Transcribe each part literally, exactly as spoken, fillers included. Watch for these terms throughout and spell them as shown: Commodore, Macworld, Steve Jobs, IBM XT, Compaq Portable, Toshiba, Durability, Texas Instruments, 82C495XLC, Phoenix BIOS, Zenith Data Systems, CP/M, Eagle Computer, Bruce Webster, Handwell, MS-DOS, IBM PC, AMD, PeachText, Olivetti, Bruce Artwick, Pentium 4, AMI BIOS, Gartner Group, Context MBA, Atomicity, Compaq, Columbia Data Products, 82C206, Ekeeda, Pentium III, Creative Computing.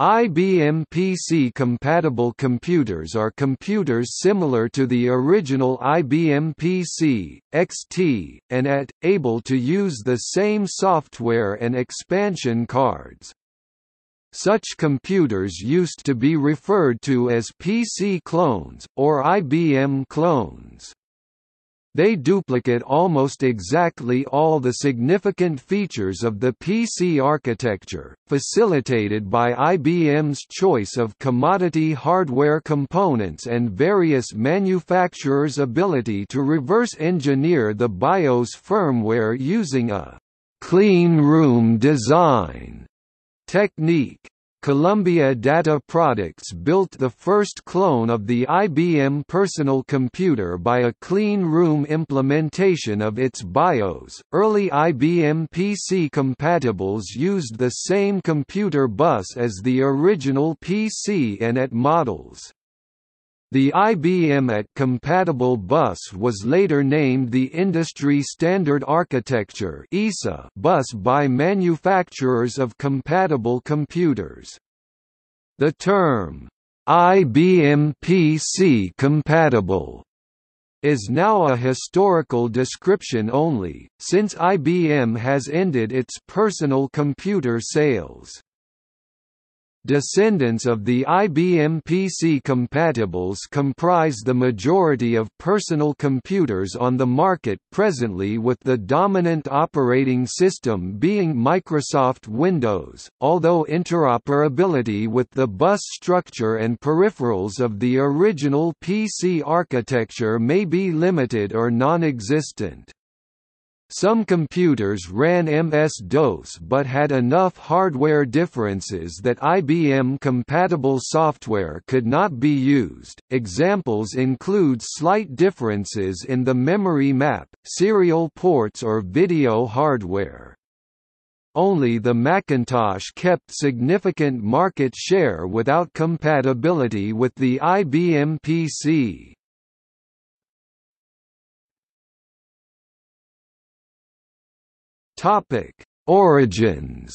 I B M P C-compatible computers are computers similar to the original I B M P C, X T, and A T, able to use the same software and expansion cards. Such computers used to be referred to as P C clones, or I B M clones. They duplicate almost exactly all the significant features of the P C architecture, facilitated by I B M's choice of commodity hardware components and various manufacturers' ability to reverse engineer the BIOS firmware using a clean room design technique. Columbia Data Products built the first clone of the I B M personal computer by a clean room implementation of its BIOS. Early I B M P C compatibles used the same computer bus as the original P C and A T models. The I B M A T compatible bus was later named the Industry Standard Architecture (I S A) bus by manufacturers of compatible computers. The term, I B M P C compatible, is now a historical description only, since I B M has ended its personal computer sales. Descendants of the I B M P C compatibles comprise the majority of personal computers on the market presently, with the dominant operating system being Microsoft Windows, although interoperability with the bus structure and peripherals of the original P C architecture may be limited or non-existent. Some computers ran M S DOS but had enough hardware differences that I B M-compatible software could not be used. Examples include slight differences in the memory map, serial ports, or video hardware. Only the Macintosh kept significant market share without compatibility with the I B M P C. Topic: Origins.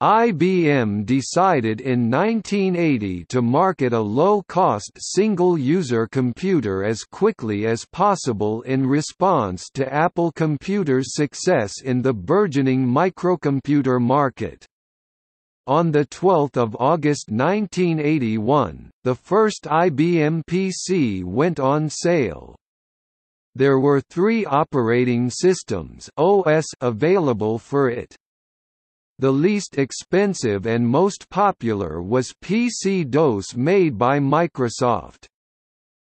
I B M decided in nineteen eighty to market a low-cost single-user computer as quickly as possible in response to Apple Computer's success in the burgeoning microcomputer market. On the twelfth of August nineteen eighty-one, the first I B M P C went on sale. There were three operating systems (O S) available for it. The least expensive and most popular was P C DOS, made by Microsoft.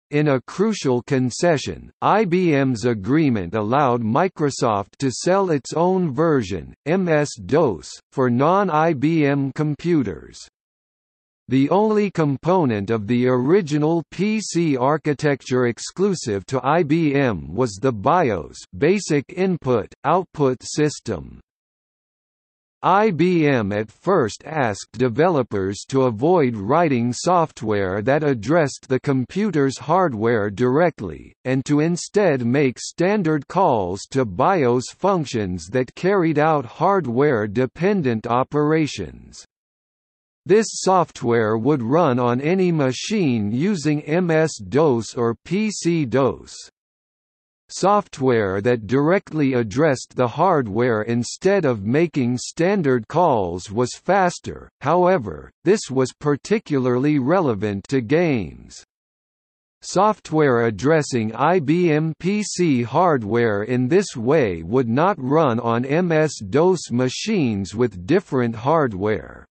In a crucial concession, I B M's agreement allowed Microsoft to sell its own version, M S DOS, for non-I B M computers. The only component of the original P C architecture exclusive to I B M was the BIOS, basic input/output system. I B M at first asked developers to avoid writing software that addressed the computer's hardware directly, and to instead make standard calls to BIOS functions that carried out hardware-dependent operations. This software would run on any machine using M S DOS or P C DOS. Software that directly addressed the hardware instead of making standard calls was faster, however, this was particularly relevant to games. Software addressing I B M P C hardware in this way would not run on M S DOS machines with different hardware.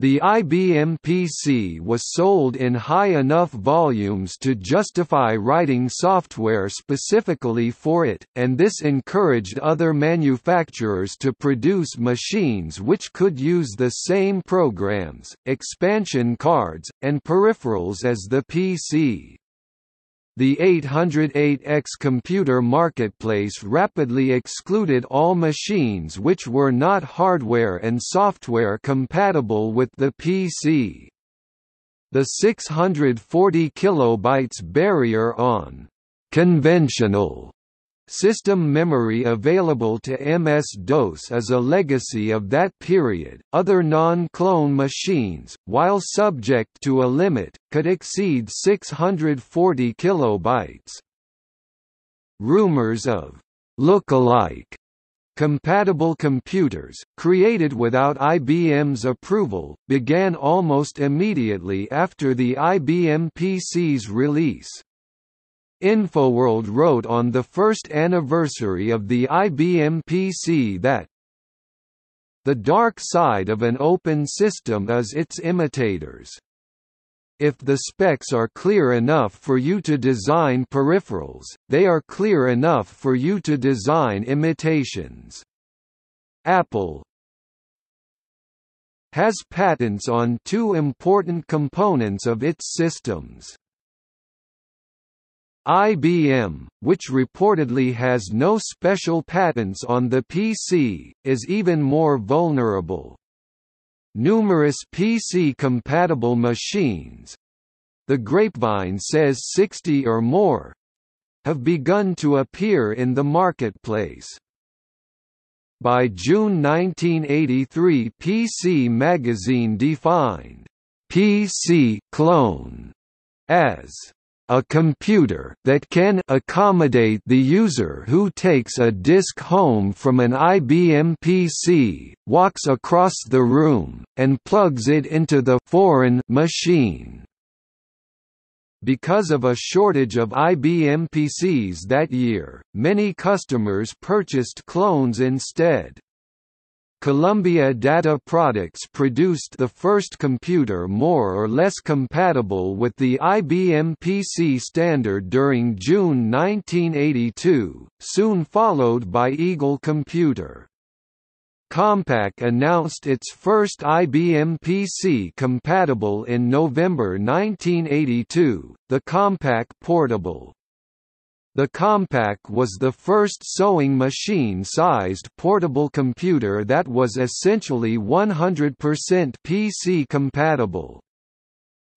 The I B M P C was sold in high enough volumes to justify writing software specifically for it, and this encouraged other manufacturers to produce machines which could use the same programs, expansion cards, and peripherals as the P C. The eight hundred eight X computer marketplace rapidly excluded all machines which were not hardware and software compatible with the P C. The six hundred forty kilobytes barrier on conventional System memory available to M S DOS is a legacy of that period. Other non-clone machines, while subject to a limit, could exceed six hundred forty kilobytes. Rumors of look-alike compatible computers, created without I B M's approval, began almost immediately after the I B M P C's release. InfoWorld wrote on the first anniversary of the I B M P C that the dark side of an open system is its imitators. If the specs are clear enough for you to design peripherals, they are clear enough for you to design imitations. Apple has patents on two important components of its systems. I B M, which reportedly has no special patents on the P C, is even more vulnerable. Numerous P C-compatible machines—the grapevine says sixty or more—have begun to appear in the marketplace. By June nineteen eighty-three, P C Magazine defined P C clone as a computer that can accommodate the user who takes a disk home from an I B M P C, walks across the room, and plugs it into the foreign machine. Because of a shortage of I B M P Cs that year, many customers purchased clones instead. Columbia Data Products produced the first computer more or less compatible with the I B M P C standard during June nineteen eighty-two, soon followed by Eagle Computer. Compaq announced its first I B M P C compatible in November nineteen eighty-two, the Compaq Portable. The Compaq was the first sewing machine-sized portable computer that was essentially one hundred percent P C-compatible.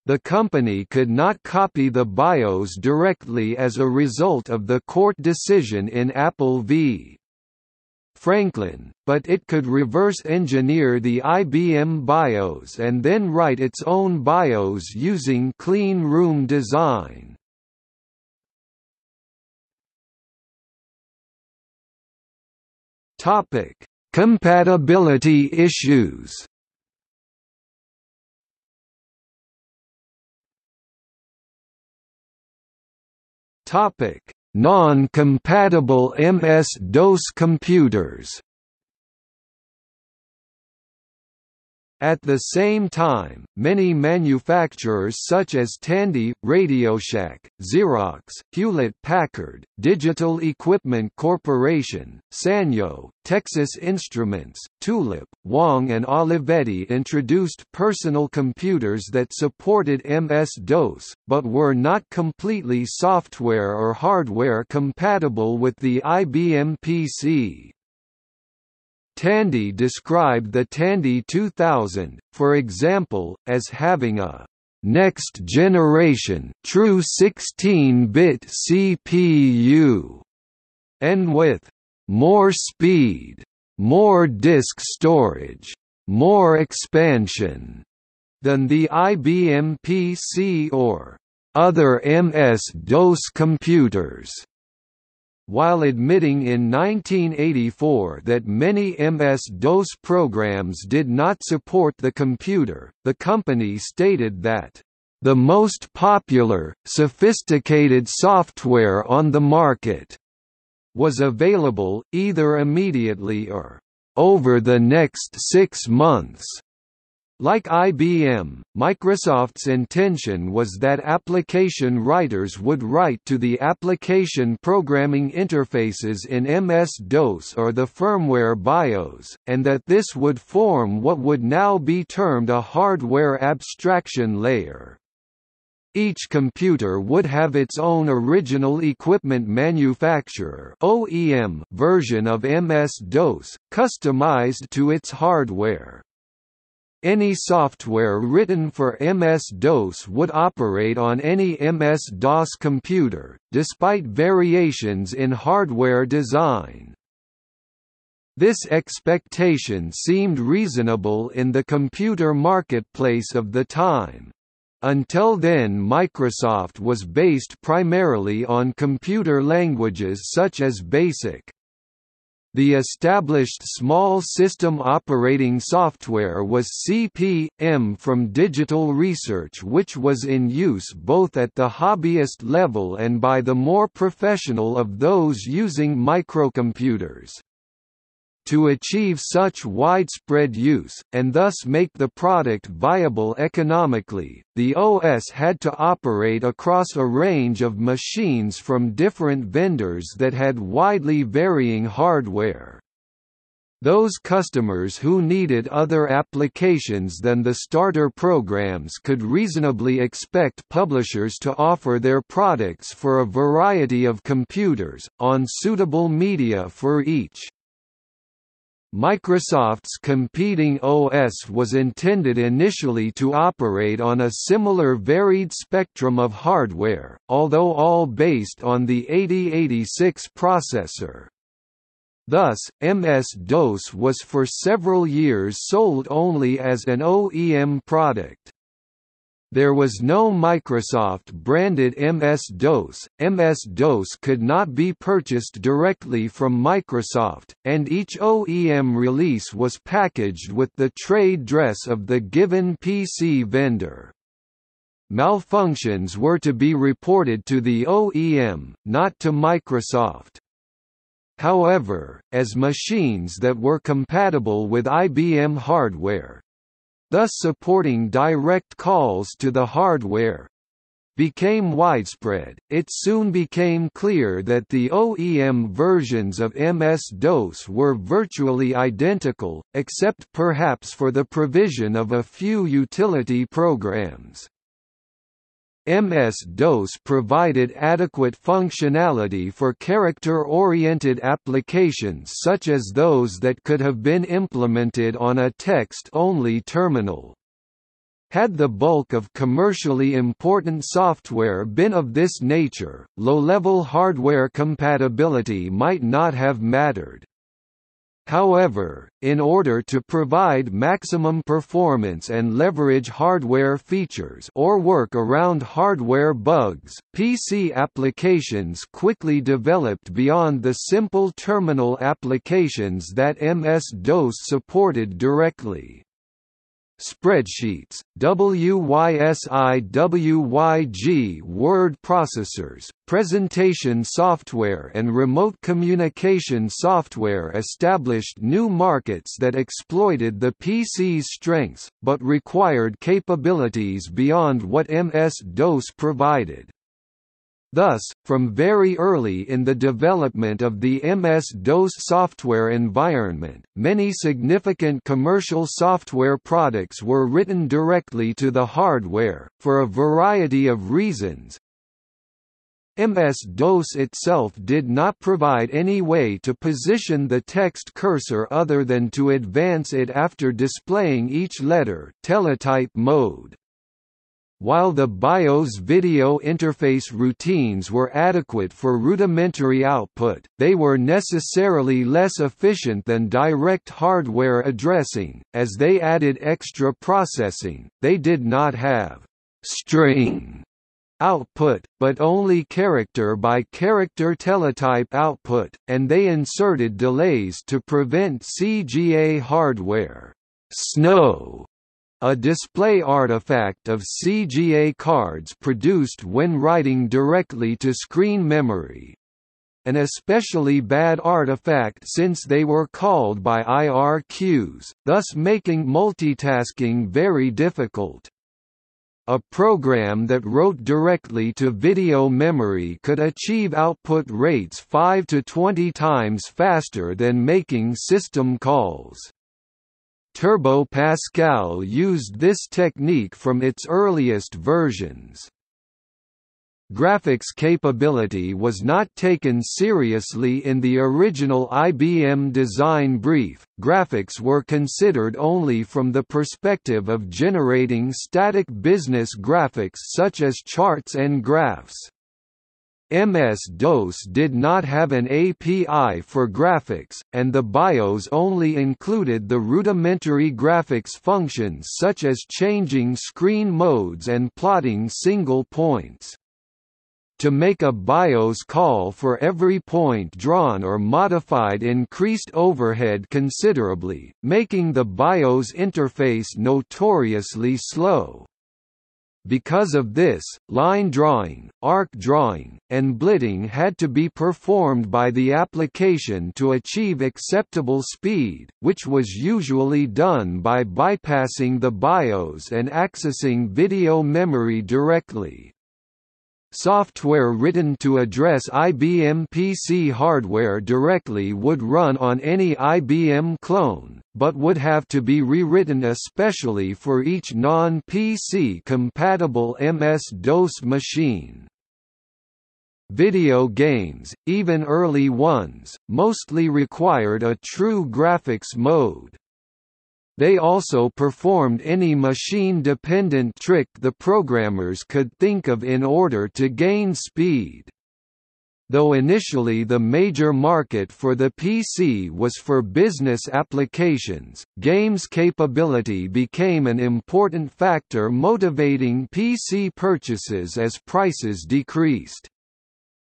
The company could not copy the BIOS directly as a result of the court decision in Apple v. Franklin, but it could reverse-engineer the I B M BIOS and then write its own BIOS using clean room design. Topic: Compatibility issues. Topic: Non-compatible M S DOS computers. At the same time, many manufacturers such as Tandy, RadioShack, Xerox, Hewlett-Packard, Digital Equipment Corporation, Sanyo, Texas Instruments, Tulip, Wang and Olivetti introduced personal computers that supported M S DOS, but were not completely software or hardware compatible with the I B M P C. Tandy described the Tandy two thousand, for example, as having a next-generation true sixteen-bit C P U, and with more speed, more disk storage, more expansion than the I B M P C or other M S DOS computers. While admitting in nineteen eighty-four that many M S DOS programs did not support the computer, the company stated that, "...the most popular, sophisticated software on the market," was available, either immediately or, "...over the next six months." Like I B M, Microsoft's intention was that application writers would write to the application programming interfaces in M S DOS or the firmware BIOS, and that this would form what would now be termed a hardware abstraction layer. Each computer would have its own original equipment manufacturer (O E M) version of M S DOS, customized to its hardware. Any software written for M S DOS would operate on any M S DOS computer, despite variations in hardware design. This expectation seemed reasonable in the computer marketplace of the time. Until then, Microsoft was based primarily on computer languages such as BASIC. The established small system operating software was C P M from Digital Research, which was in use both at the hobbyist level and by the more professional of those using microcomputers. To achieve such widespread use, and thus make the product viable economically, the O S had to operate across a range of machines from different vendors that had widely varying hardware. Those customers who needed other applications than the starter programs could reasonably expect publishers to offer their products for a variety of computers, on suitable media for each. Microsoft's competing O S was intended initially to operate on a similar varied spectrum of hardware, although all based on the eighty eighty-six processor. Thus, M S DOS was for several years sold only as an O E M product. There was no Microsoft-branded M S DOS, M S DOS could not be purchased directly from Microsoft, and each O E M release was packaged with the trade dress of the given P C vendor. Malfunctions were to be reported to the O E M, not to Microsoft. However, as machines that were compatible with I B M hardware, thus supporting direct calls to the hardware, became widespread, it soon became clear that the O E M versions of M S DOS were virtually identical, except perhaps for the provision of a few utility programs. M S DOS provided adequate functionality for character-oriented applications such as those that could have been implemented on a text-only terminal. Had the bulk of commercially important software been of this nature, low-level hardware compatibility might not have mattered. However, in order to provide maximum performance and leverage hardware features or work around hardware bugs, P C applications quickly developed beyond the simple terminal applications that M S DOS supported directly. Spreadsheets, W Y S I W Y G word processors, presentation software and remote communication software established new markets that exploited the P C's strengths, but required capabilities beyond what M S DOS provided. Thus, from very early in the development of the M S DOS software environment, many significant commercial software products were written directly to the hardware, for a variety of reasons. M S DOS itself did not provide any way to position the text cursor other than to advance it after displaying each letter, teletype mode. While the BIOS video interface routines were adequate for rudimentary output, they were necessarily less efficient than direct hardware addressing, as they added extra processing. They did not have string output, but only character-by-character teletype output, and they inserted delays to prevent C G A hardware snow. A display artifact of C G A cards produced when writing directly to screen memory. An especially bad artifact since they were called by I R queues, thus making multitasking very difficult. A program that wrote directly to video memory could achieve output rates five to twenty times faster than making system calls. Turbo Pascal used this technique from its earliest versions. Graphics capability was not taken seriously in the original I B M design brief. Graphics were considered only from the perspective of generating static business graphics such as charts and graphs. M S DOS did not have an A P I for graphics, and the BIOS only included the rudimentary graphics functions such as changing screen modes and plotting single points. To make a BIOS call for every point drawn or modified increased overhead considerably, making the BIOS interface notoriously slow. Because of this, line drawing, arc drawing, and blitting had to be performed by the application to achieve acceptable speed, which was usually done by bypassing the BIOS and accessing video memory directly. Software written to address I B M P C hardware directly would run on any I B M clone, but would have to be rewritten especially for each non-P C compatible M S DOS machine. Video games, even early ones, mostly required a true graphics mode. They also performed any machine-dependent trick the programmers could think of in order to gain speed. Though initially the major market for the P C was for business applications, games capability became an important factor motivating P C purchases as prices decreased.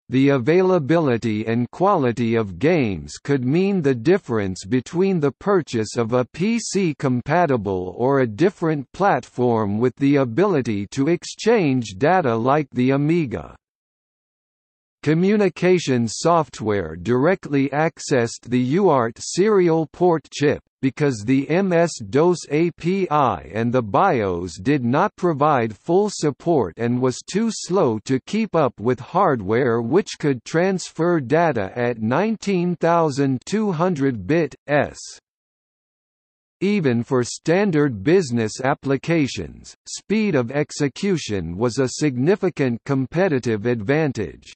The availability and quality of games could mean the difference between the purchase of a P C-compatible or a different platform with the ability to exchange data like the Amiga. Communications software directly accessed the U A R T serial port chip, because the M S DOS A P I and the BIOS did not provide full support and was too slow to keep up with hardware which could transfer data at nineteen thousand two hundred bits. Even for standard business applications, speed of execution was a significant competitive advantage.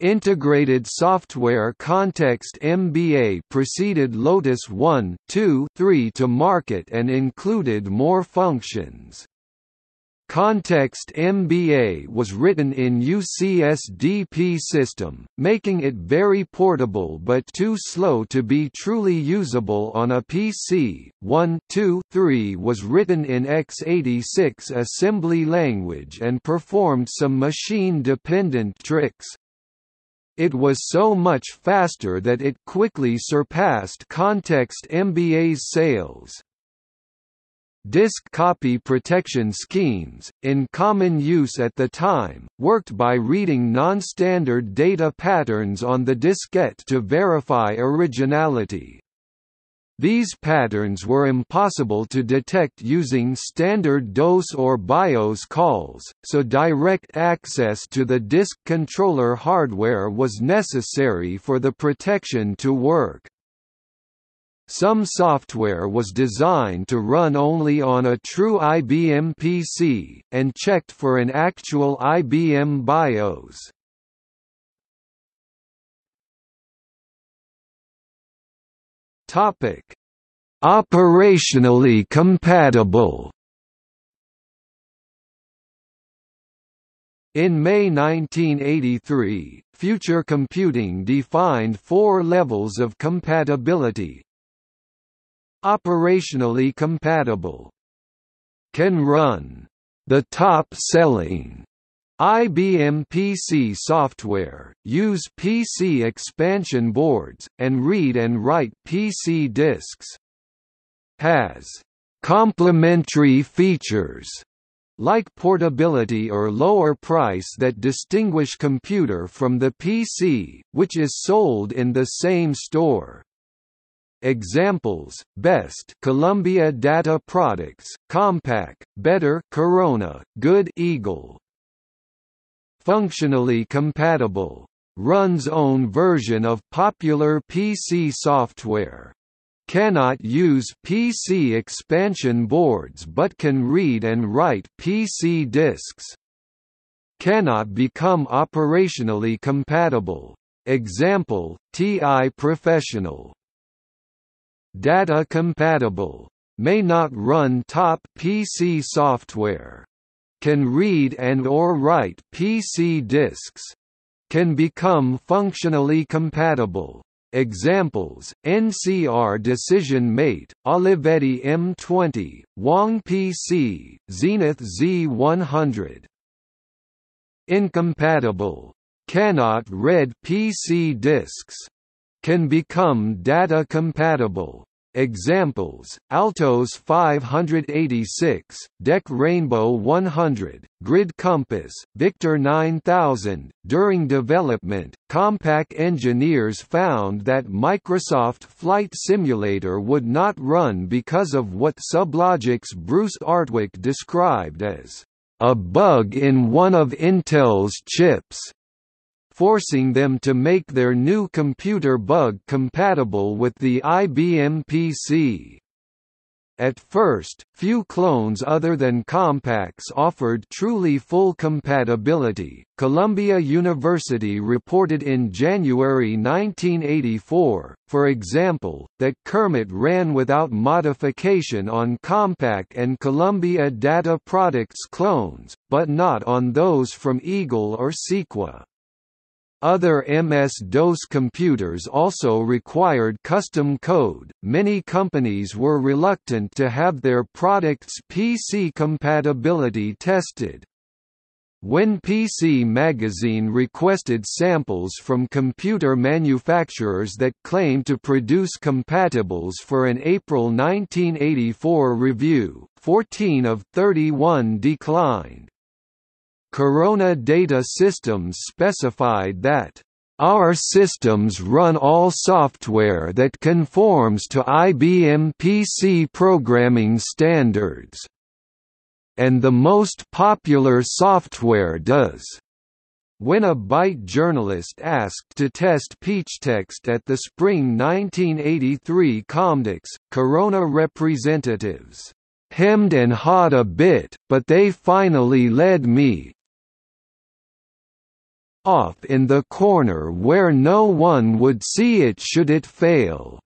Integrated software Context M B A preceded Lotus one two three to market and included more functions. Context M B A was written in U C S D P system, making it very portable but too slow to be truly usable on a P C. one two three was written in x eighty-six assembly language and performed some machine-dependent tricks. It was so much faster that it quickly surpassed Context M B A's sales. Disk copy protection schemes, in common use at the time, worked by reading non-standard data patterns on the diskette to verify originality. These patterns were impossible to detect using standard DOS or BIOS calls, so direct access to the disk controller hardware was necessary for the protection to work. Some software was designed to run only on a true I B M P C, and checked for an actual I B M BIOS. Topic: Operationally compatible. In May nineteen eighty-three, Future Computing defined four levels of compatibility. Operationally compatible. Can run the top-selling I B M P C software, use P C expansion boards, and read and write P C disks. Has complementary features like portability or lower price that distinguish computer from the P C, which is sold in the same store. Examples: Best, Columbia Data Products; Compaq, Better, Corona; Good, Eagle. Functionally compatible. Runs own version of popular P C software. Cannot use P C expansion boards but can read and write P C disks. cannot become operationally compatible. Example, T I Professional. Data compatible. May not run top P C software. Can read and or write P C disks. Can become functionally compatible. Examples, N C R Decision Mate, Olivetti M twenty, Wang P C, Zenith Z one hundred. Incompatible. Cannot read P C disks. Can become data compatible. Examples, Altos five eighty-six, D E C Rainbow one hundred, Grid Compass, Victor nine thousand. During development, Compaq engineers found that Microsoft Flight Simulator would not run because of what Sublogic's Bruce Artwick described as a bug in one of Intel's chips, forcing them to make their new computer bug compatible with the I B M P C. At first, few clones other than Compaq's offered truly full compatibility. Columbia University reported in January nineteen eighty-four, for example, that Kermit ran without modification on Compaq and Columbia Data Products clones, but not on those from Eagle or Sequa. Other M S DOS computers also required custom code. Many companies were reluctant to have their products' P C compatibility tested. When P C Magazine requested samples from computer manufacturers that claimed to produce compatibles for an April nineteen eighty-four review, fourteen of thirty-one declined. Corona Data Systems specified that, "Our systems run all software that conforms to I B M P C programming standards. And the most popular software does." When a Byte journalist asked to test Peachtext at the spring nineteen eighty-three Comdex, Corona representatives hemmed and hawed a bit, but they finally led me off in the corner where no one would see it should it fail."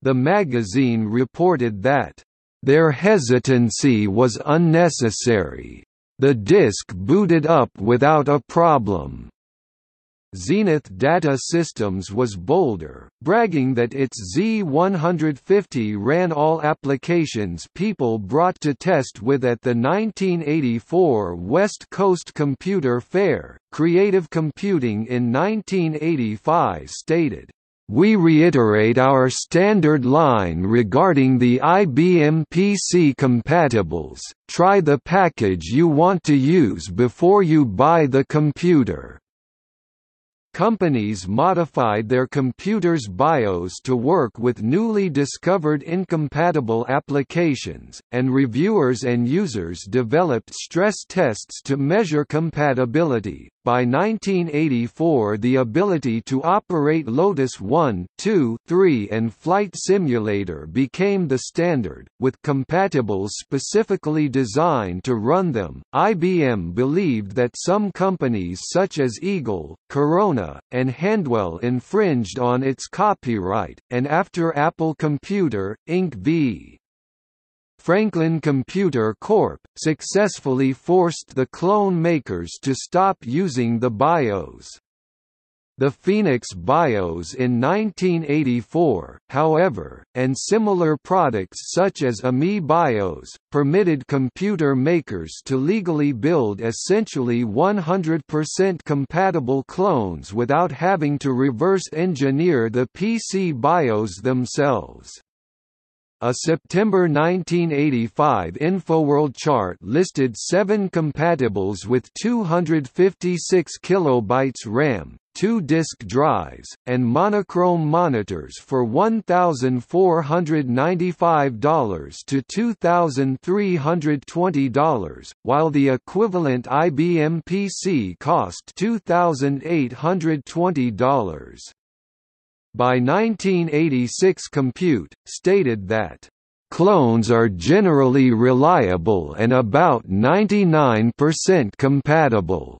The magazine reported that, "Their hesitancy was unnecessary. The disk booted up without a problem." Zenith Data Systems was bolder, bragging that its Z one hundred fifty ran all applications people brought to test with at the nineteen eighty-four West Coast Computer Fair. Creative Computing in nineteen eighty-five stated, "We reiterate our standard line regarding the I B M P C compatibles. Try the package you want to use before you buy the computer." Companies modified their computers' BIOS to work with newly discovered incompatible applications, and reviewers and users developed stress tests to measure compatibility. By nineteen eighty-four, the ability to operate Lotus one, two, three and Flight Simulator became the standard, with compatibles specifically designed to run them. I B M believed that some companies such as Eagle, Corona, and Handwell infringed on its copyright, and after Apple Computer, Incorporated v. Franklin Computer Corporation successfully forced the clone makers to stop using the BIOS. The Phoenix BIOS in nineteen eighty-four, however, and similar products such as A M I BIOS, permitted computer makers to legally build essentially one hundred percent compatible clones without having to reverse engineer the P C BIOS themselves. A September nineteen eighty-five InfoWorld chart listed seven compatibles with two hundred fifty-six kilobytes RAM, two disk drives, and monochrome monitors for one thousand four hundred ninety-five dollars to two thousand three hundred twenty dollars, while the equivalent I B M P C cost two thousand eight hundred twenty dollars. By nineteen eighty-six Compute, stated that, Clones are generally reliable and about ninety-nine percent compatible.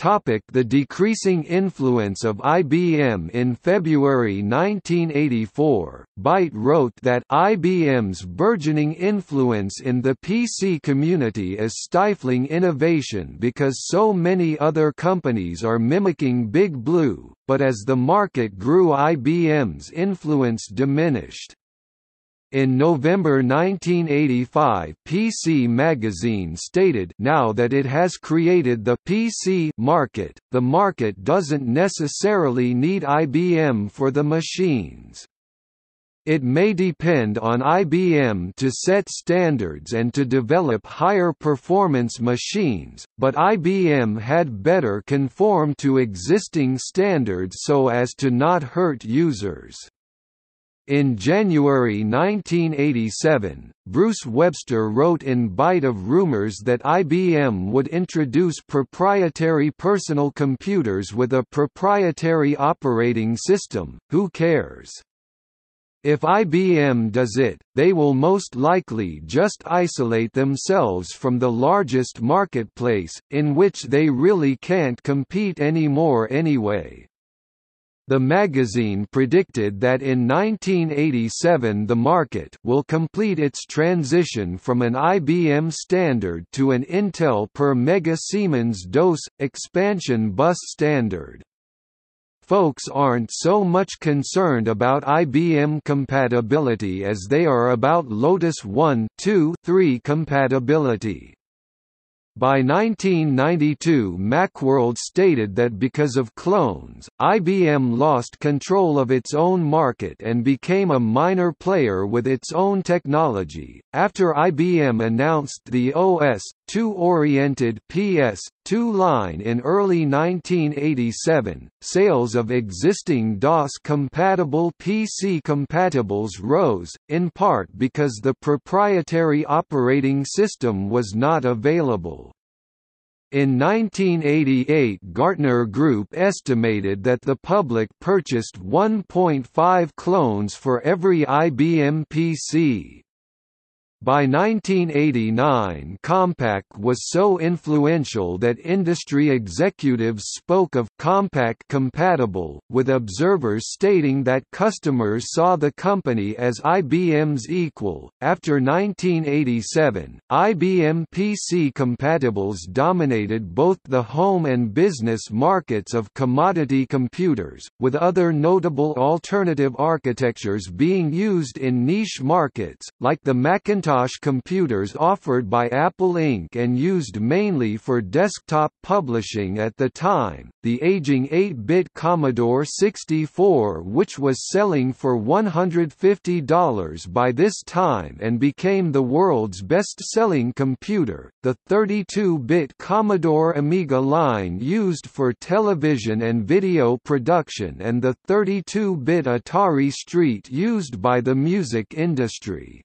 The decreasing influence of I B M. In February nineteen eighty-four, Byte wrote that I B M's burgeoning influence in the P C community is stifling innovation because so many other companies are mimicking Big Blue, but as the market grew, I B M's influence diminished. In November nineteen eighty-five, P C Magazine stated, "Now that it has created the P C market, the market doesn't necessarily need I B M for the machines. It may depend on I B M to set standards and to develop higher performance machines, but I B M had better conform to existing standards so as to not hurt users." In January nineteen eighty-seven, Bruce Webster wrote in Byte of rumors that I B M would introduce proprietary personal computers with a proprietary operating system. Who cares? If I B M does it, they will most likely just isolate themselves from the largest marketplace, in which they really can't compete anymore anyway. The magazine predicted that in nineteen eighty-seven the market will complete its transition from an I B M standard to an Intel per mega Siemens DOS expansion bus standard. Folks aren't so much concerned about I B M compatibility as they are about Lotus one two three compatibility. By nineteen ninety-two, Macworld stated that because of clones, I B M lost control of its own market and became a minor player with its own technology. After I B M announced the O S two-oriented P S two line in early nineteen eighty-seven, sales of existing DOS-compatible P C compatibles rose, in part because the proprietary operating system was not available. In nineteen eighty-eight, Gartner Group estimated that the public purchased one point five clones for every I B M P C. By nineteen eighty-nine, Compaq was so influential that industry executives spoke of Compaq compatible, with observers stating that customers saw the company as I B M's equal. After nineteen eighty-seven, I B M P C compatibles dominated both the home and business markets of commodity computers, with other notable alternative architectures being used in niche markets, like the Macintosh. Macintosh computers offered by Apple Incorporated and used mainly for desktop publishing at the time, the aging eight-bit Commodore sixty-four, which was selling for one hundred fifty dollars by this time and became the world's best-selling computer, the thirty-two-bit Commodore Amiga line used for television and video production, and the thirty-two-bit Atari ST used by the music industry.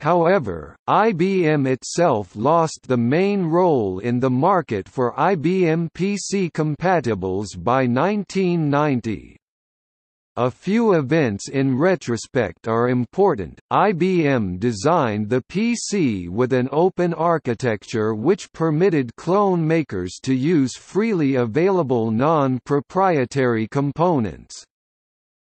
However, I B M itself lost the main role in the market for I B M P C compatibles by nineteen ninety. A few events in retrospect are important. I B M designed the P C with an open architecture which permitted clone makers to use freely available non-proprietary components.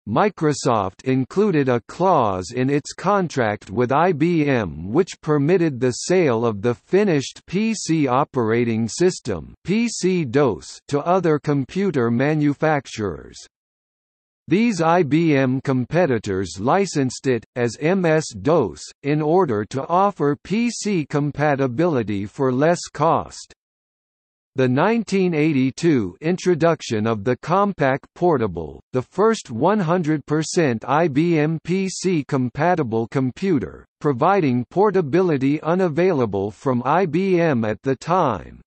Microsoft included a clause in its contract with I B M which permitted the sale of the finished P C operating system P C DOS to other computer manufacturers. These I B M competitors licensed it, as M S DOS, in order to offer P C compatibility for less cost. The nineteen eighty-two introduction of the Compaq Portable, the first one hundred percent I B M P C-compatible computer, providing portability unavailable from I B M at the time.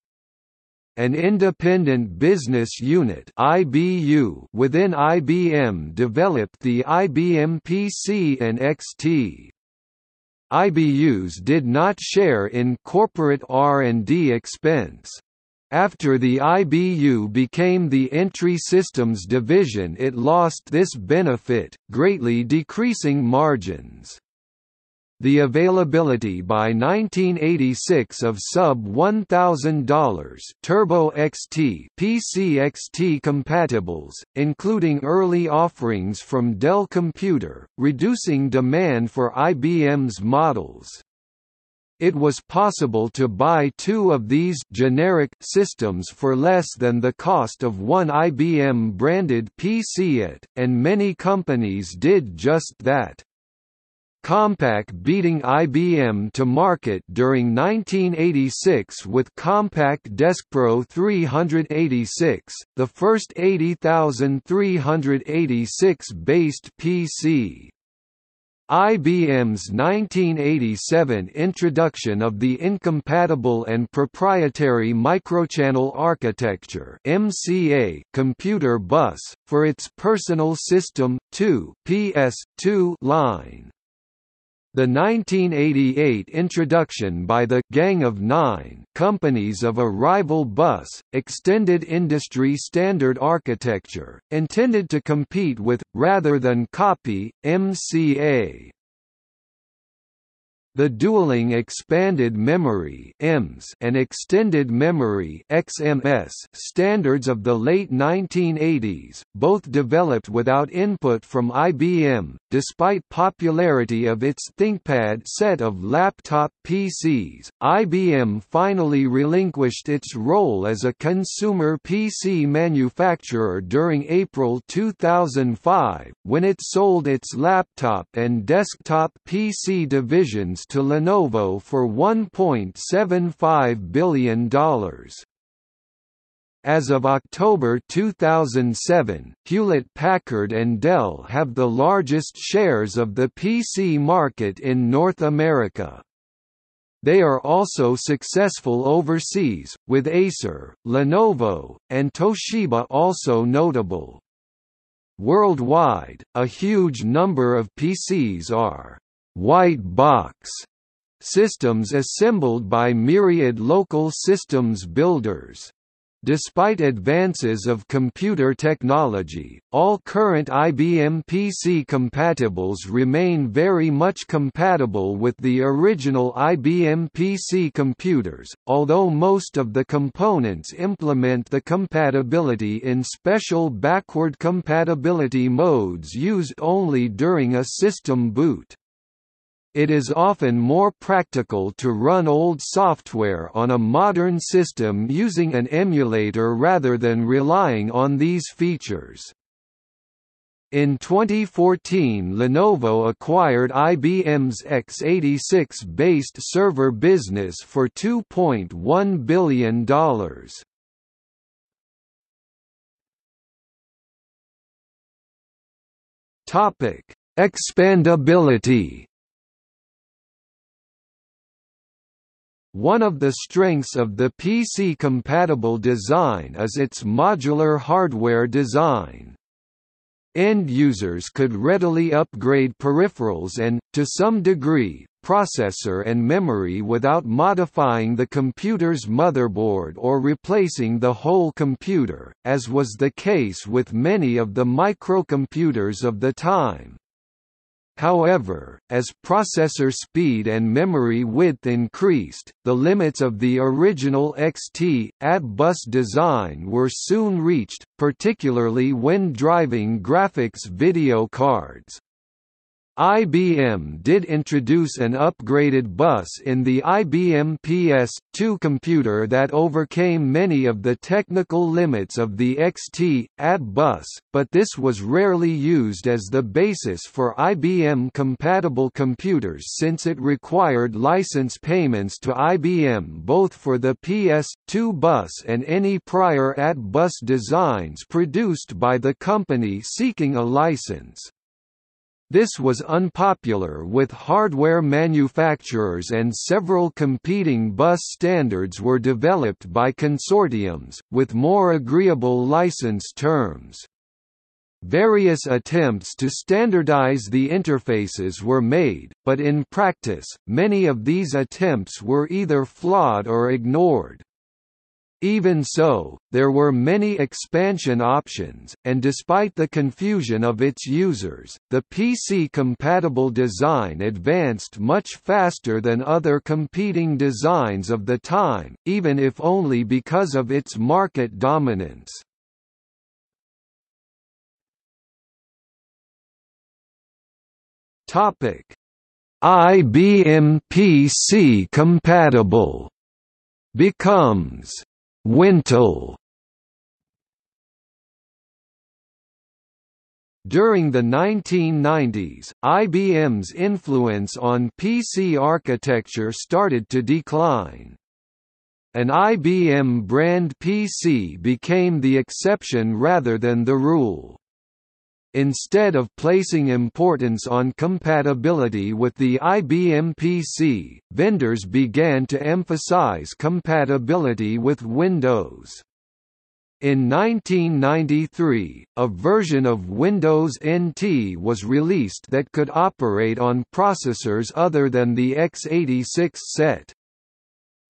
An independent business unit I B U within I B M developed the I B M P C and X T. I B Us did not share in corporate R and D expense. After the I B U became the Entry Systems Division, it lost this benefit, greatly decreasing margins. The availability by nineteen eighty-six of sub one thousand dollar Turbo X T P C X T compatibles, including early offerings from Dell Computer, reducing demand for I B M's models. It was possible to buy two of these generic systems for less than the cost of one I B M-branded P C A T, and many companies did just that. Compaq beating I B M to market during nineteen eighty-six with Compaq DeskPro three eighty-six, the first eighty thousand three hundred eighty-six based P C. I B M's nineteen eighty-seven introduction of the incompatible and proprietary microchannel architecture (M C A) computer bus for its Personal System two (P S two) line. The nineteen eighty-eight introduction by the Gang of Nine companies of a rival bus, extended industry standard architecture, intended to compete with, rather than copy, M C A. The dueling expanded memory (E M S) and extended memory (X M S) standards of the late nineteen eighties, both developed without input from I B M, despite popularity of its ThinkPad set of laptop P Cs. I B M finally relinquished its role as a consumer P C manufacturer during April two thousand five, when it sold its laptop and desktop P C divisions to Lenovo for one point seven five billion dollars. As of October two thousand seven, Hewlett-Packard and Dell have the largest shares of the P C market in North America. They are also successful overseas, with Acer, Lenovo, and Toshiba also notable. Worldwide, a huge number of P Cs are white box systems assembled by myriad local systems builders. Despite advances of computer technology, all current I B M P C compatibles remain very much compatible with the original I B M P C computers, although most of the components implement the compatibility in special backward compatibility modes used only during a system boot. It is often more practical to run old software on a modern system using an emulator rather than relying on these features. In twenty fourteen, Lenovo acquired I B M's X eighty-six based server business for two point one billion dollars. Topic: Expandability. One of the strengths of the P C-compatible design is its modular hardware design. End users could readily upgrade peripherals and, to some degree, processor and memory without modifying the computer's motherboard or replacing the whole computer, as was the case with many of the microcomputers of the time. However, as processor speed and memory width increased, the limits of the original X T A T bus design were soon reached, particularly when driving graphics video cards. I B M did introduce an upgraded bus in the I B M P S two computer that overcame many of the technical limits of the X T A T bus, but this was rarely used as the basis for I B M-compatible computers since it required license payments to I B M both for the P S two bus and any prior A T bus designs produced by the company seeking a license. This was unpopular with hardware manufacturers, and several competing bus standards were developed by consortiums, with more agreeable license terms. Various attempts to standardize the interfaces were made, but in practice, many of these attempts were either flawed or ignored. Even so, there were many expansion options, and despite the confusion of its users, the P C-compatible design advanced much faster than other competing designs of the time, even if only because of its market dominance. I B M P C-compatible becomes Wintel. During the nineteen nineties, I B M's influence on P C architecture started to decline. An I B M brand P C became the exception rather than the rule. Instead of placing importance on compatibility with the I B M P C, vendors began to emphasize compatibility with Windows. In nineteen ninety-three, a version of Windows N T was released that could operate on processors other than the x eighty-six set.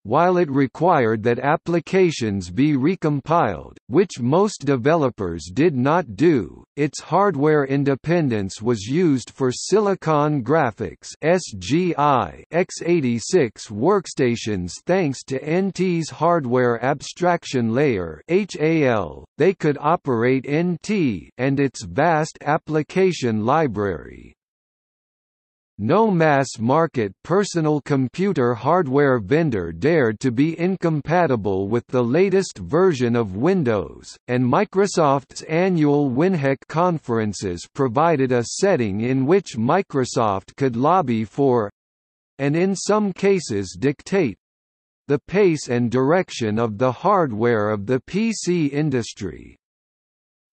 While it required that applications be recompiled, which most developers did not do, its hardware independence was used for Silicon Graphics (S G I) x eighty-six workstations thanks to N T's hardware abstraction layer (H A L). They could operate N T and its vast application library. No mass-market personal computer hardware vendor dared to be incompatible with the latest version of Windows, and Microsoft's annual WinHEC conferences provided a setting in which Microsoft could lobby for—and in some cases dictate—the pace and direction of the hardware of the P C industry.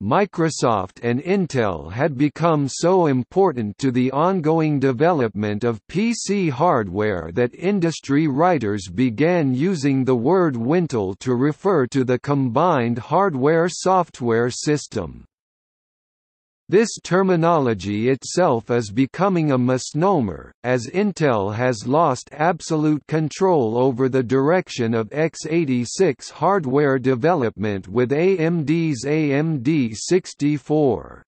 Microsoft and Intel had become so important to the ongoing development of P C hardware that industry writers began using the word Wintel to refer to the combined hardware-software system. This terminology itself is becoming a misnomer, as Intel has lost absolute control over the direction of x eighty-six hardware development with A M D's A M D sixty-four.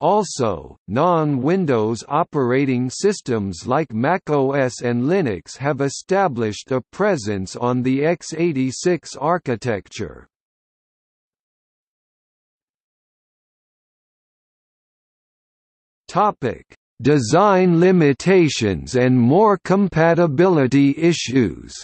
Also, non-Windows operating systems like macOS and Linux have established a presence on the x eighty-six architecture. Topic: Design limitations and more compatibility issues.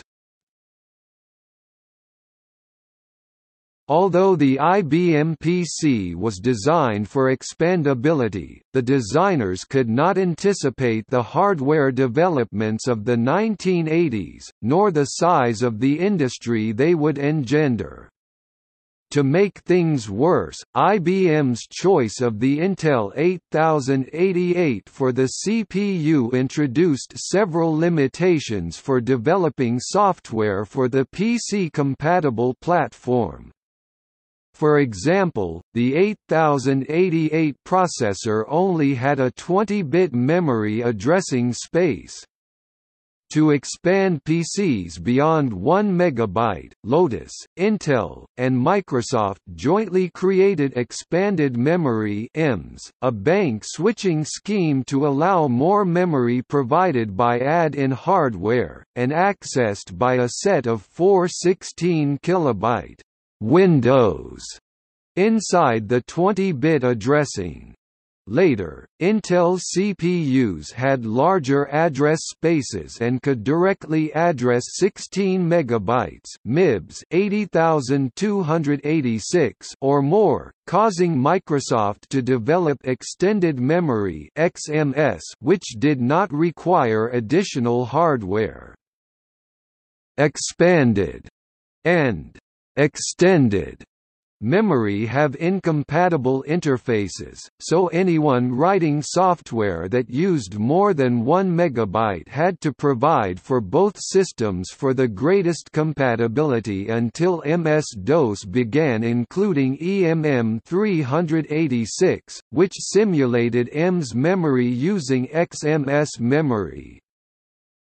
Although the I B M P C was designed for expandability, the designers could not anticipate the hardware developments of the nineteen eighties, nor the size of the industry they would engender. To make things worse, I B M's choice of the Intel eight thousand eighty-eight for the C P U introduced several limitations for developing software for the P C-compatible platform. For example, the eight thousand eighty-eight processor only had a twenty-bit memory addressing space. To expand P Cs beyond one megabyte, Lotus, Intel, and Microsoft jointly created Expanded Memory E M S, a bank switching scheme to allow more memory provided by add-in hardware, and accessed by a set of four sixteen kilobyte windows inside the twenty-bit addressing. Later, Intel C P Us had larger address spaces and could directly address sixteen megabytes (M I B S) eighty thousand two hundred eighty-six or more, causing Microsoft to develop extended memory X M S, which did not require additional hardware. Expanded and extended memory have incompatible interfaces, so anyone writing software that used more than one megabyte had to provide for both systems for the greatest compatibility until M S DOS began including E M M three eighty-six, which simulated E M S memory using X M S memory.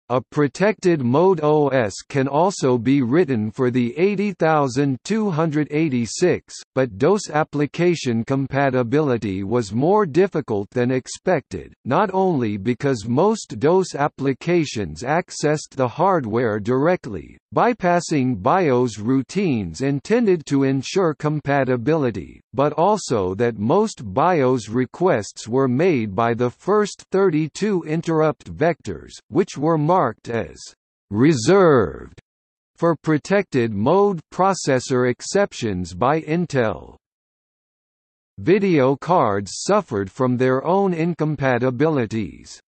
A protected mode O S can also be written for the eighty thousand two hundred eighty-six, but DOS application compatibility was more difficult than expected, not only because most DOS applications accessed the hardware directly, bypassing BIOS routines intended to ensure compatibility, but also that most BIOS requests were made by the first thirty-two interrupt vectors, which were marked Marked as reserved for protected mode processor exceptions by Intel. Video cards suffered from their own incompatibilities.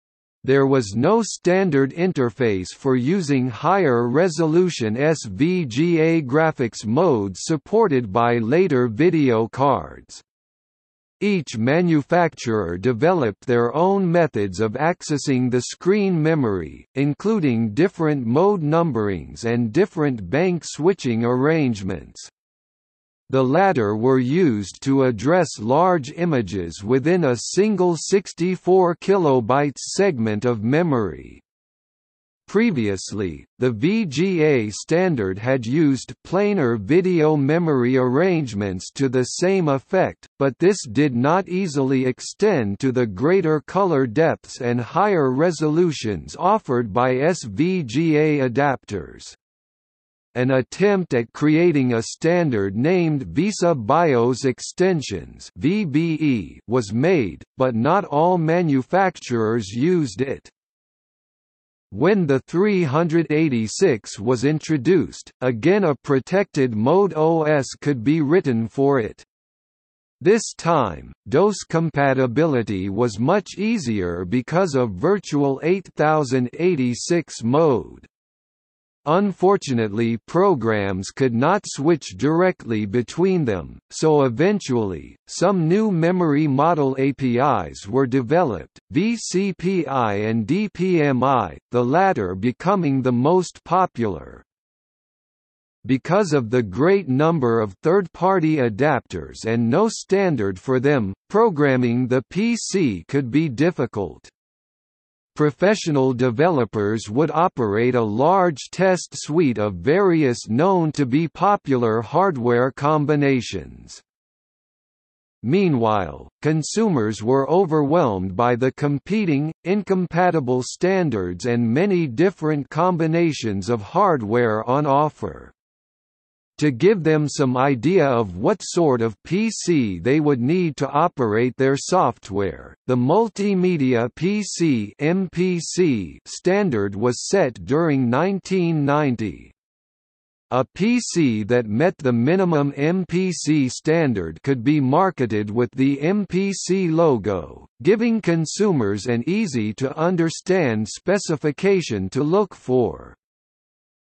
There was no standard interface for using higher resolution S V G A graphics modes supported by later video cards. Each manufacturer developed their own methods of accessing the screen memory, including different mode numberings and different bank switching arrangements. The latter were used to address large images within a single sixty-four kilobyte segment of memory. Previously, the V G A standard had used planar video memory arrangements to the same effect, but this did not easily extend to the greater color depths and higher resolutions offered by S V G A adapters. An attempt at creating a standard named Visa BIOS Extensions (V B E) was made, but not all manufacturers used it. When the three eighty-six was introduced, again a protected mode O S could be written for it. This time, DOS compatibility was much easier because of virtual eighty thousand eighty-six mode. Unfortunately, programs could not switch directly between them, so eventually, some new memory model A P Is were developed, V C P I and D P M I, the latter becoming the most popular. Because of the great number of third-party adapters and no standard for them, programming the P C could be difficult. Professional developers would operate a large test suite of various known to be popular hardware combinations. Meanwhile, consumers were overwhelmed by the competing, incompatible standards and many different combinations of hardware on offer. To give them some idea of what sort of P C they would need to operate their software, the Multimedia P C (M P C) standard was set during nineteen ninety. A P C that met the minimum M P C standard could be marketed with the M P C logo, giving consumers an easy-to-understand specification to look for.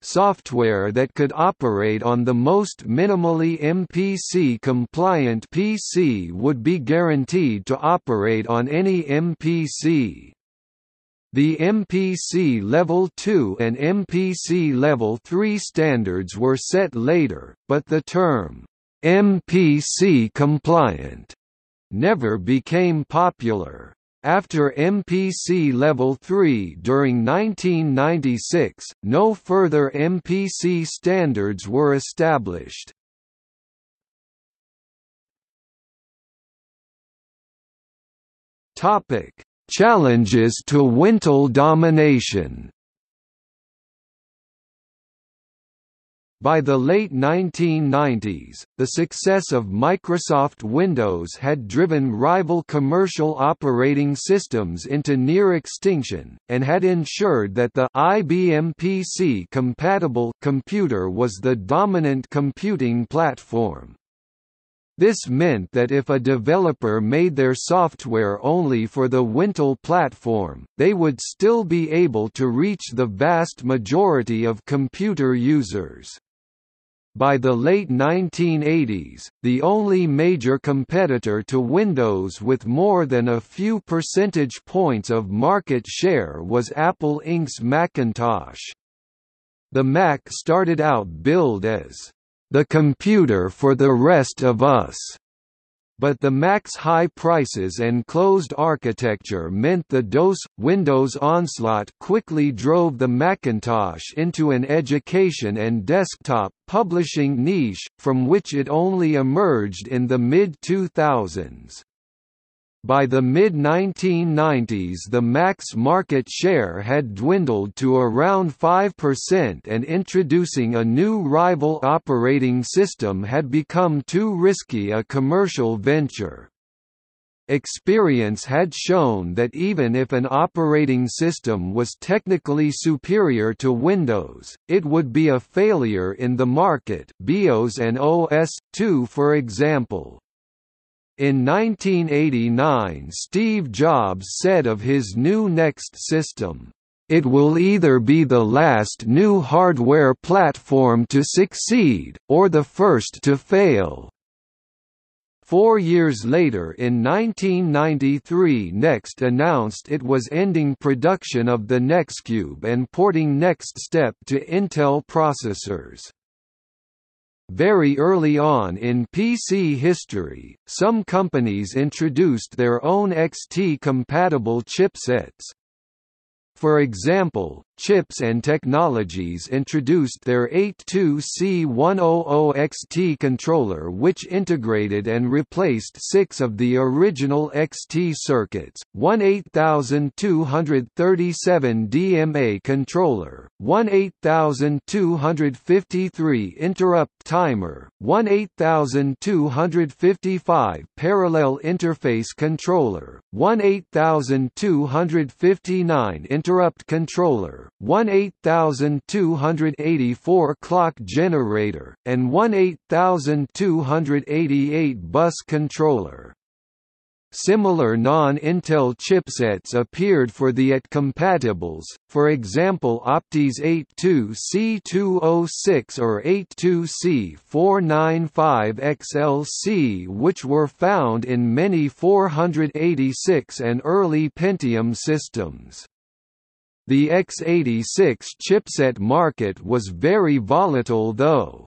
Software that could operate on the most minimally M P C-compliant P C would be guaranteed to operate on any M P C. The M P C Level two and M P C Level three standards were set later, but the term, M P C-compliant, never became popular. After M P C Level three during nineteen ninety-six, no further M P C standards were established. Topic: Challenges to Wintel domination. By the late nineteen nineties, the success of Microsoft Windows had driven rival commercial operating systems into near extinction, and had ensured that the I B M P C-compatible computer was the dominant computing platform. This meant that if a developer made their software only for the Wintel platform, they would still be able to reach the vast majority of computer users. By the late nineteen eighties, the only major competitor to Windows with more than a few percentage points of market share was Apple Incorporated's Macintosh. The Mac started out billed as, "the computer for the rest of us," But the Mac's high prices and closed architecture meant the DOS – Windows onslaught quickly drove the Macintosh into an education and desktop publishing niche, from which it only emerged in the mid two thousands. By the mid nineteen nineties the Mac's market share had dwindled to around five percent, and introducing a new rival operating system had become too risky a commercial venture. Experience had shown that even if an operating system was technically superior to Windows, it would be a failure in the market, BIOS and O S two for example. In nineteen eighty-nine, Steve Jobs said of his new Next system, "It will either be the last new hardware platform to succeed, or the first to fail." Four years later, in nineteen ninety-three, Next announced it was ending production of the NextCube and porting Next Step to Intel processors. Very early on in P C history, some companies introduced their own X T-compatible chipsets. For example, Chips and Technologies introduced their eighty-two C one hundred X T controller, which integrated and replaced six of the original X T circuits, one eighty-two thirty-seven D M A controller, one eighty-two fifty-three interrupt timer, one eighty-two fifty-five parallel interface controller, one eighty-two fifty-nine interrupt controller, one eighty-two eighty-four clock generator, and one eighty-two eighty-eight bus controller. Similar non-Intel chipsets appeared for the A T compatibles, for example Opti's eighty-two C two oh six or eighty-two C four ninety-five X L C, which were found in many four eighty-six and early Pentium systems. The x eighty-six chipset market was very volatile though.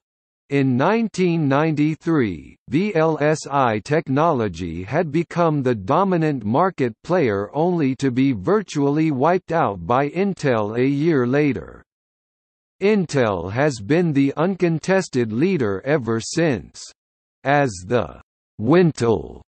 In nineteen ninety-three, V L S I Technology had become the dominant market player, only to be virtually wiped out by Intel a year later. Intel has been the uncontested leader ever since. As the Wintel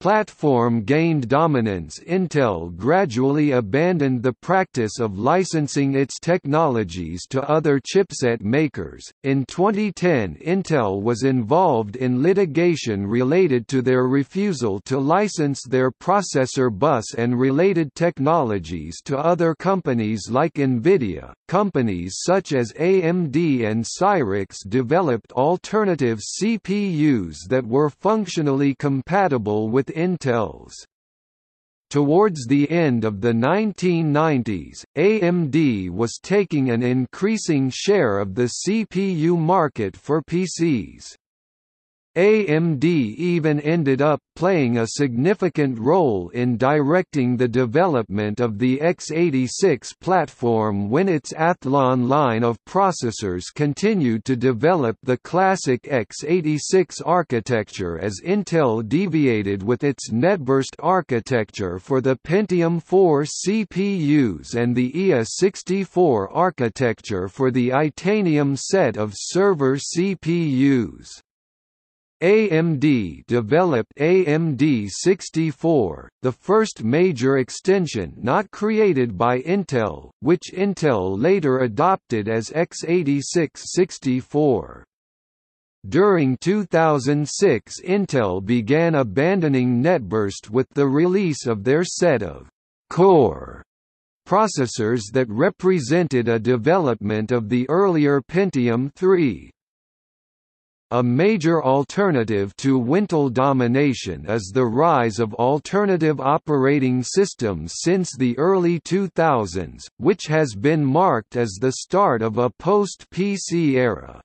platform gained dominance, Intel gradually abandoned the practice of licensing its technologies to other chipset makers. In twenty ten, Intel was involved in litigation related to their refusal to license their processor bus and related technologies to other companies like NVIDIA. Companies such as A M D and Cyrix developed alternative C P Us that were functionally compatible with Intel's. Towards the end of the nineteen nineties, A M D was taking an increasing share of the C P U market for P Cs. A M D even ended up playing a significant role in directing the development of the x eighty-six platform when its Athlon line of processors continued to develop the classic x eighty-six architecture, as Intel deviated with its Netburst architecture for the Pentium four C P Us and the I A sixty-four architecture for the Itanium set of server C P Us. A M D developed A M D sixty-four, the first major extension not created by Intel, which Intel later adopted as x eighty-six sixty-four. During two thousand six, Intel began abandoning Netburst with the release of their set of core processors that represented a development of the earlier Pentium three. A major alternative to Wintel domination is the rise of alternative operating systems since the early two thousands, which has been marked as the start of a post-P C era.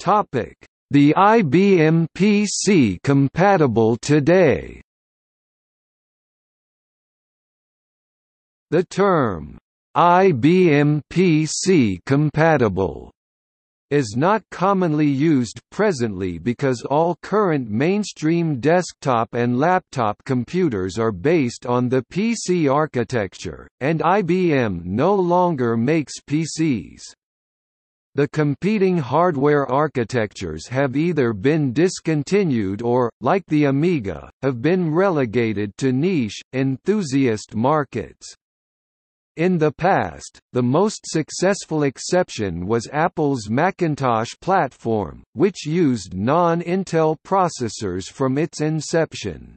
The I B M P C compatible today. The term I B M P C compatible is not commonly used presently because all current mainstream desktop and laptop computers are based on the P C architecture, and I B M no longer makes P Cs. The competing hardware architectures have either been discontinued or, like the Amiga, have been relegated to niche, enthusiast markets. In the past, the most successful exception was Apple's Macintosh platform, which used non-Intel processors from its inception.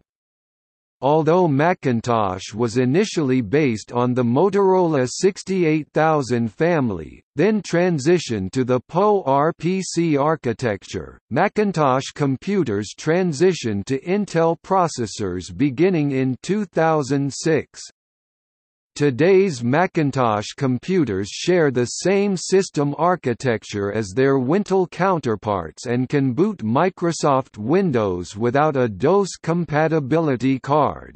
Although Macintosh was initially based on the Motorola sixty-eight thousand family, then transitioned to the P O R P C architecture, Macintosh computers transitioned to Intel processors beginning in two thousand six. Today's Macintosh computers share the same system architecture as their Wintel counterparts and can boot Microsoft Windows without a DOS compatibility card.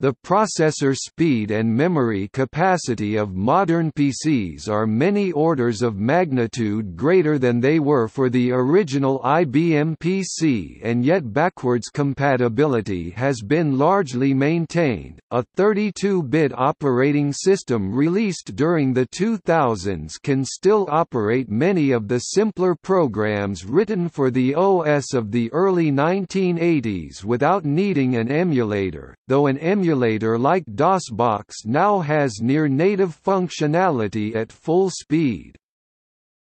The processor speed and memory capacity of modern P Cs are many orders of magnitude greater than they were for the original I B M P C, and yet backwards compatibility has been largely maintained. A thirty-two bit operating system released during the two thousands can still operate many of the simpler programs written for the O S of the early nineteen eighties without needing an emulator, though an emulator emulator like DOSBox now has near-native functionality at full speed.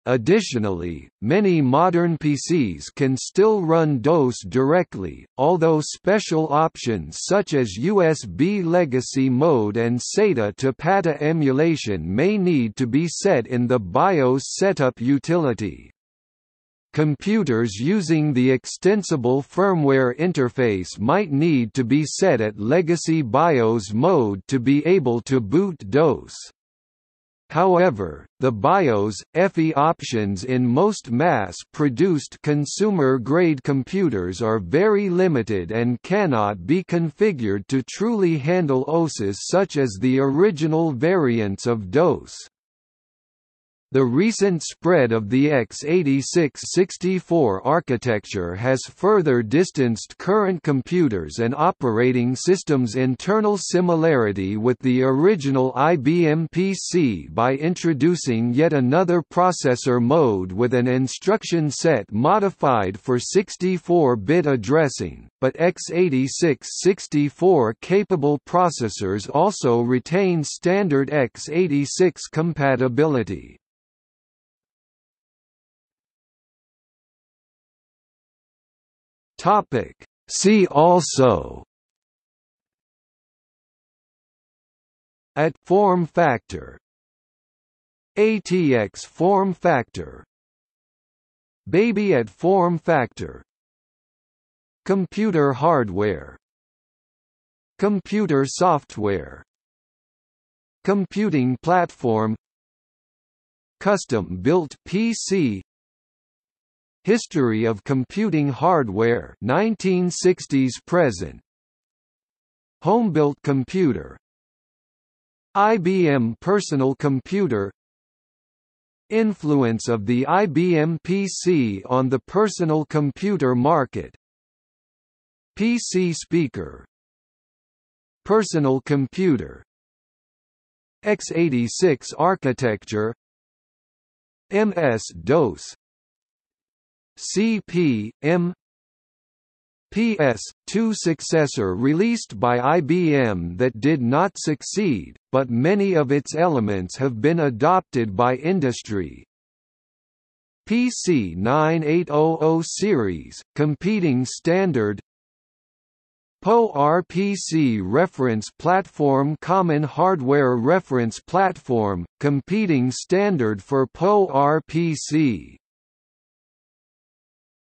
Additionally, many modern P Cs can still run DOS directly, although special options such as U S B legacy mode and SATA to PATA emulation may need to be set in the BIOS setup utility. Computers using the extensible firmware interface might need to be set at legacy BIOS mode to be able to boot DOS. However, the BIOS, F E options in most mass-produced consumer-grade computers are very limited and cannot be configured to truly handle O Ses such as the original variants of DOS. The recent spread of the x eighty-six sixty-four architecture has further distanced current computers and operating systems' internal similarity with the original I B M P C by introducing yet another processor mode with an instruction set modified for sixty-four bit addressing, but x eighty-six sixty-four capable processors also retain standard x eighty-six compatibility. See also: A T form factor, A T X form factor, Baby A T form factor, computer hardware, computer software, computing platform, custom-built P C, history of computing hardware nineteen sixties present, homebuilt computer, I B M personal computer, influence of the I B M P C on the personal computer market, P C speaker, personal computer, x eighty-six architecture, M S DOS, C P M, P S two successor released by I B M that did not succeed, but many of its elements have been adopted by industry. P C ninety-eight hundred series, competing standard. P O R P C reference platform, common hardware reference platform, competing standard for P O R P C.